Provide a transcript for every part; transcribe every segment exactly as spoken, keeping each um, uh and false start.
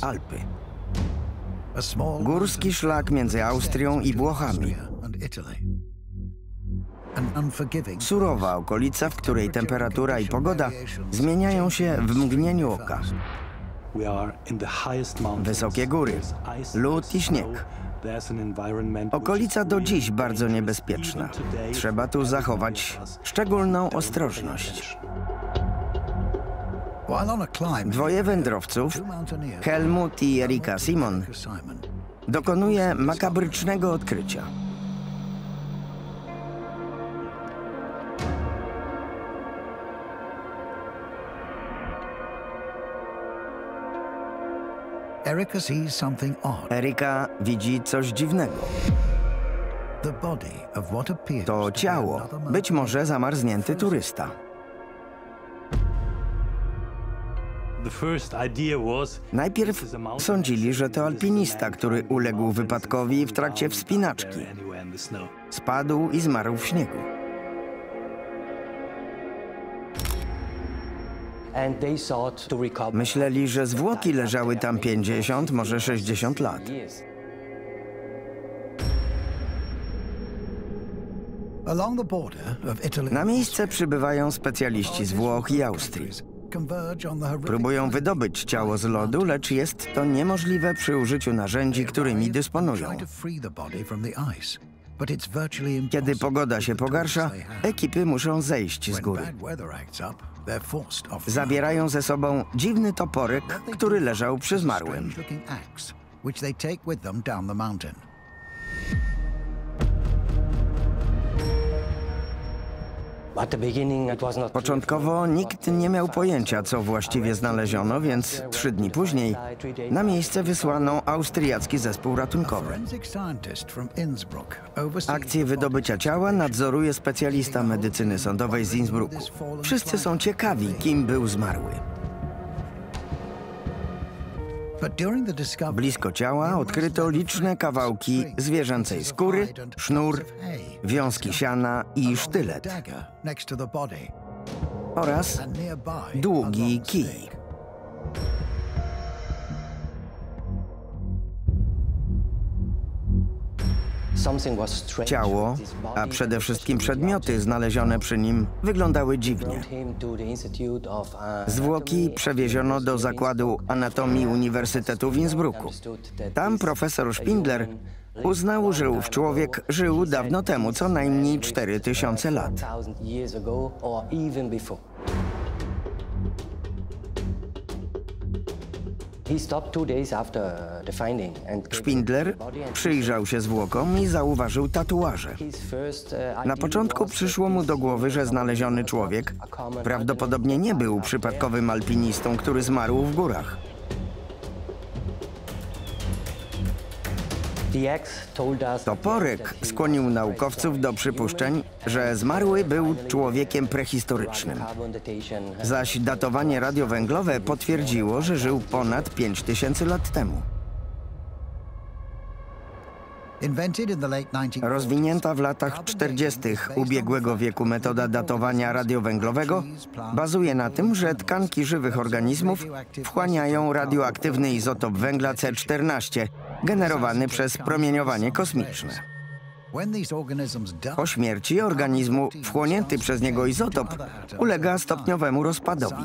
Alpy. Górski szlak między Austrią i Włochami. Surowa okolica, w której temperatura i pogoda zmieniają się w mgnieniu oka. Wysokie góry, lód i śnieg. Okolica do dziś bardzo niebezpieczna. Trzeba tu zachować szczególną ostrożność. Dwoje wędrowców, Helmut i Erika Simon, dokonuje makabrycznego odkrycia. Erika widzi coś dziwnego. To ciało, być może zamarznięty turysta. Najpierw sądzili, że to alpinista, który uległ wypadkowi w trakcie wspinaczki. Spadł i zmarł w śniegu. Myśleli, że zwłoki leżały tam pięćdziesiąt, może sześćdziesiąt lat. Na miejsce przybywają specjaliści z Włoch i Austrii. Próbują wydobyć ciało z lodu, lecz jest to niemożliwe przy użyciu narzędzi, którymi dysponują. Kiedy pogoda się pogarsza, ekipy muszą zejść z góry. Zabierają ze sobą dziwny toporek, który leżał przy zmarłym. Początkowo nikt nie miał pojęcia, co właściwie znaleziono, więc trzy dni później na miejsce wysłano austriacki zespół ratunkowy. Akcję wydobycia ciała nadzoruje specjalista medycyny sądowej z Innsbrucku. Wszyscy są ciekawi, kim był zmarły. Blisko ciała odkryto liczne kawałki zwierzęcej skóry, sznur, wiązki siana i sztylet oraz długi kij. Ciało, a przede wszystkim przedmioty znalezione przy nim, wyglądały dziwnie. Zwłoki przewieziono do Zakładu Anatomii Uniwersytetu w Innsbrucku. Tam profesor Spindler uznał, że ów człowiek żył dawno temu, co najmniej cztery tysiące lat. Spindler przyjrzał się zwłokom i zauważył tatuaże. Na początku przyszło mu do głowy, że znaleziony człowiek prawdopodobnie nie był przypadkowym alpinistą, który zmarł w górach. Toporek skłonił naukowców do przypuszczeń, że zmarły był człowiekiem prehistorycznym, zaś datowanie radiowęglowe potwierdziło, że żył ponad pięć tysięcy lat temu. Rozwinięta w latach czterdziestych ubiegłego wieku metoda datowania radiowęglowego bazuje na tym, że tkanki żywych organizmów wchłaniają radioaktywny izotop węgla C czternaście, generowany przez promieniowanie kosmiczne. Po śmierci organizmu wchłonięty przez niego izotop ulega stopniowemu rozpadowi.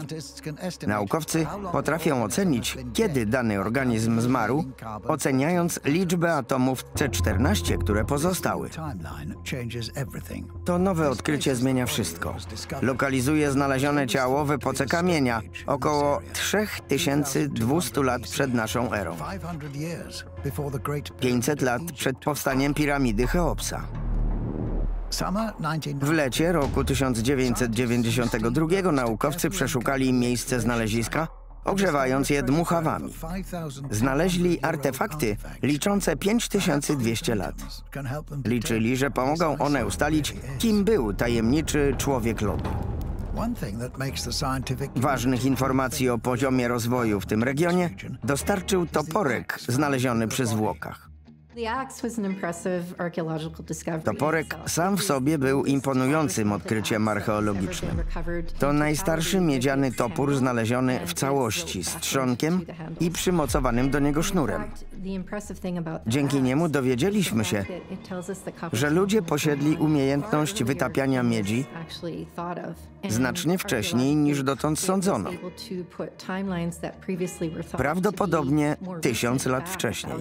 Naukowcy potrafią ocenić, kiedy dany organizm zmarł, oceniając liczbę atomów C czternaście, które pozostały. To nowe odkrycie zmienia wszystko. Lokalizuje znalezione ciało w epoce kamienia, około trzy tysiące dwieście lat przed naszą erą. pięćset lat przed powstaniem piramidy Cheopsa. W lecie roku tysiąc dziewięćset dziewięćdziesiątego drugiego naukowcy przeszukali miejsce znaleziska, ogrzewając je dmuchawami. Znaleźli artefakty liczące pięć tysięcy dwieście lat. Liczyli, że pomogą one ustalić, kim był tajemniczy człowiek lodu. Ważnych informacji o poziomie rozwoju w tym regionie dostarczył toporek znaleziony przy zwłokach. Toporek sam w sobie był imponującym odkryciem archeologicznym. To najstarszy miedziany topór znaleziony w całości z trzonkiem i przymocowanym do niego sznurem. Dzięki niemu dowiedzieliśmy się, że ludzie posiedli umiejętność wytapiania miedzi znacznie wcześniej niż dotąd sądzono. Prawdopodobnie tysiąc lat wcześniej.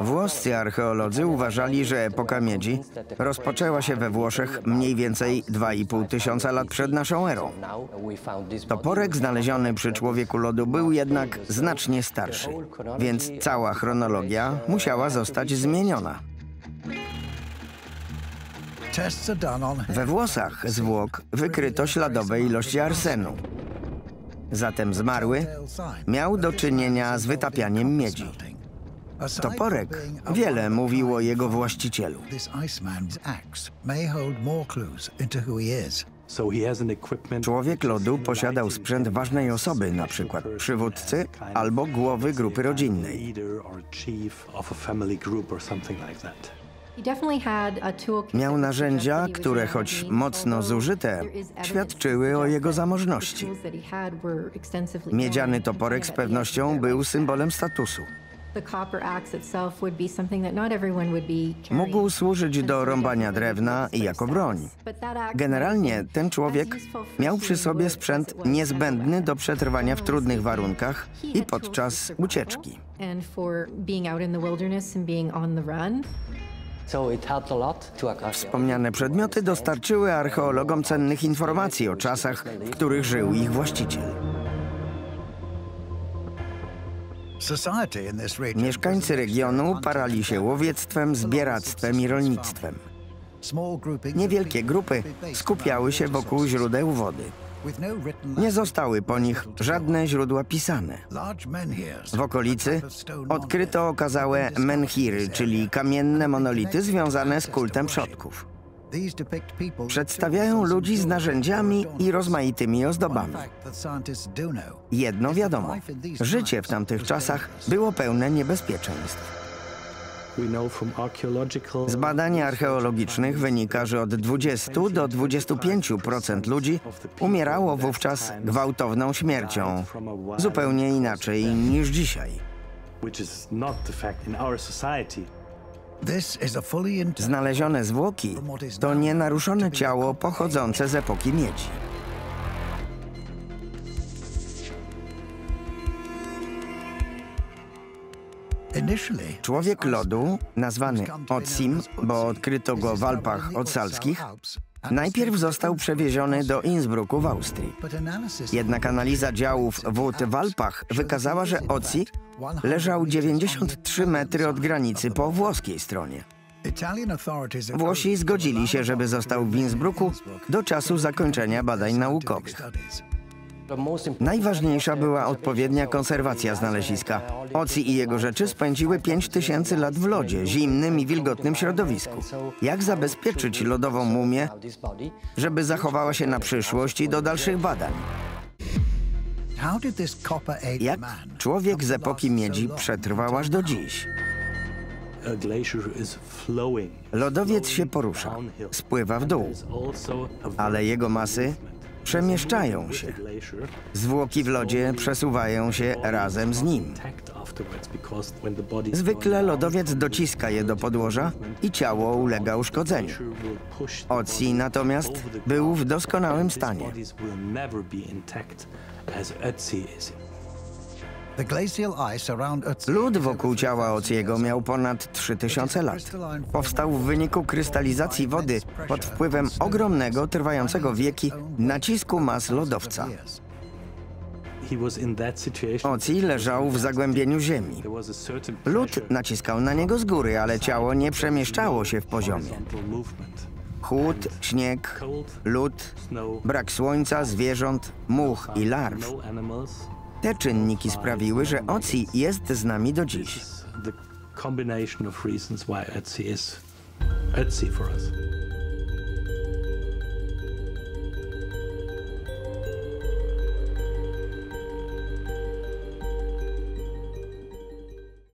Włoscy archeolodzy uważali, że epoka miedzi rozpoczęła się we Włoszech mniej więcej dwa i pół tysiąca lat przed naszą erą. Toporek znaleziony przy człowieku lodu był jednak znacznie starszy, więc cała chronologia musiała zostać zmieniona. We włosach zwłok wykryto śladowe ilości arsenu. Zatem zmarły miał do czynienia z wytapianiem miedzi. Toporek wiele mówił o jego właścicielu. Człowiek lodu posiadał sprzęt ważnej osoby, na przykład przywódcy albo głowy grupy rodzinnej. Miał narzędzia, które choć mocno zużyte, świadczyły o jego zamożności. Miedziany toporek z pewnością był symbolem statusu. Mógł służyć do rąbania drewna i jako broń. Generalnie ten człowiek miał przy sobie sprzęt niezbędny do przetrwania w trudnych warunkach i podczas ucieczki. Wspomniane przedmioty dostarczyły archeologom cennych informacji o czasach, w których żył ich właściciel. Mieszkańcy regionu parali się łowiectwem, zbieractwem i rolnictwem. Niewielkie grupy skupiały się wokół źródeł wody. Nie zostały po nich żadne źródła pisane. W okolicy odkryto okazałe menhiry, czyli kamienne monolity związane z kultem przodków. Przedstawiają ludzi z narzędziami i rozmaitymi ozdobami. Jedno wiadomo, życie w tamtych czasach było pełne niebezpieczeństw. Z badań archeologicznych wynika, że od dwudziestu do dwudziestu pięciu procent ludzi umierało wówczas gwałtowną śmiercią, zupełnie inaczej niż dzisiaj. Znalezione zwłoki to nienaruszone ciało pochodzące z epoki miedzi. Człowiek lodu, nazwany Ötzim, bo odkryto go w Alpach Ötztalskich, najpierw został przewieziony do Innsbrucku w Austrii. Jednak analiza działów wód w Alpach wykazała, że Ötzi leżał dziewięćdziesiąt trzy metry od granicy po włoskiej stronie. Włosi zgodzili się, żeby został w Innsbrucku do czasu zakończenia badań naukowych. Najważniejsza była odpowiednia konserwacja znaleziska. Ötzi i jego rzeczy spędziły pięć tysięcy lat w lodzie, zimnym i wilgotnym środowisku. Jak zabezpieczyć lodową mumię, żeby zachowała się na przyszłość i do dalszych badań? Jak człowiek z epoki miedzi przetrwał aż do dziś? Lodowiec się porusza, spływa w dół, ale jego masy przemieszczają się. Zwłoki w lodzie przesuwają się razem z nim. Zwykle lodowiec dociska je do podłoża i ciało ulega uszkodzeniu. Ötzi natomiast był w doskonałym stanie. Lód wokół ciała Ötziego miał ponad trzy tysiące lat. Powstał w wyniku krystalizacji wody pod wpływem ogromnego, trwającego wieki nacisku mas lodowca. Ötzi leżał w zagłębieniu ziemi. Lód naciskał na niego z góry, ale ciało nie przemieszczało się w poziomie. Chłód, śnieg, lód, brak słońca, zwierząt, much i larw. Te czynniki sprawiły, że Ötzi jest z nami do dziś.